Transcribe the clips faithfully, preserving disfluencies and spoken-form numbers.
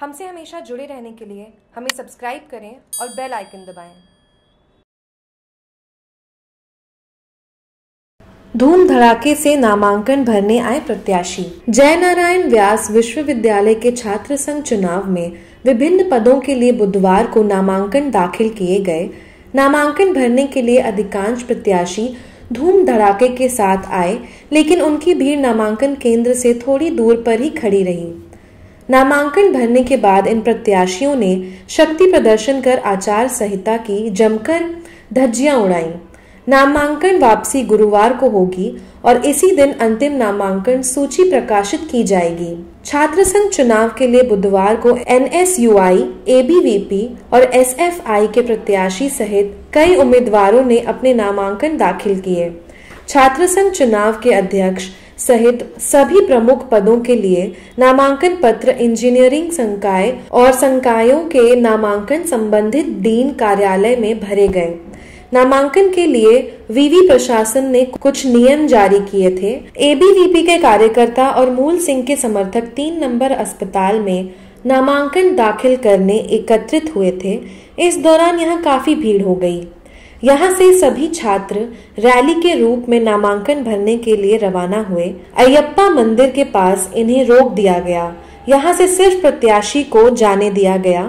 हमसे हमेशा जुड़े रहने के लिए हमें सब्सक्राइब करें और बेल आइकन दबाएं। धूम धड़ाके से नामांकन भरने आए प्रत्याशी। जय नारायण व्यास विश्वविद्यालय के छात्र संघ चुनाव में विभिन्न पदों के लिए बुधवार को नामांकन दाखिल किए गए। नामांकन भरने के लिए अधिकांश प्रत्याशी धूम धड़ाके के साथ आए, लेकिन उनकी भीड़ नामांकन केंद्र से थोड़ी दूर पर ही खड़ी रही। नामांकन भरने के बाद इन प्रत्याशियों ने शक्ति प्रदर्शन कर आचार संहिता की जमकर धज्जियां उड़ाई। नामांकन वापसी गुरुवार को होगी और इसी दिन अंतिम नामांकन सूची प्रकाशित की जाएगी। छात्र संघ चुनाव के लिए बुधवार को N S U I, A B V P और एस एफ आई के प्रत्याशी सहित कई उम्मीदवारों ने अपने नामांकन दाखिल किए। छात्र संघ चुनाव के अध्यक्ष सहित सभी प्रमुख पदों के लिए नामांकन पत्र इंजीनियरिंग संकाय और संकायों के नामांकन संबंधित डीन कार्यालय में भरे गए। नामांकन के लिए वीवी प्रशासन ने कुछ नियम जारी किए थे। ए बी वी पी के कार्यकर्ता और मूल सिंह के समर्थक तीन नंबर अस्पताल में नामांकन दाखिल करने एकत्रित हुए थे। इस दौरान यहां काफी भीड़ हो गई। यहां से सभी छात्र रैली के रूप में नामांकन भरने के लिए रवाना हुए। अयप्पा मंदिर के पास इन्हें रोक दिया गया। यहाँ से सिर्फ प्रत्याशी को जाने दिया गया।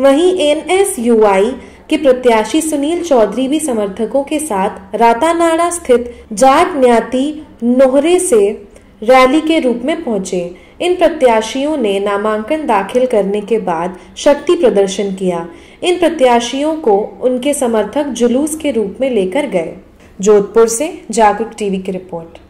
वहीं एन एस यू आई के प्रत्याशी सुनील चौधरी भी समर्थकों के साथ रातानाड़ा स्थित जाज्ञयाती नोहरे से रैली के रूप में पहुंचे। इन प्रत्याशियों ने नामांकन दाखिल करने के बाद शक्ति प्रदर्शन किया। इन प्रत्याशियों को उनके समर्थक जुलूस के रूप में लेकर गए। जोधपुर से जागरूक टीवी की रिपोर्ट।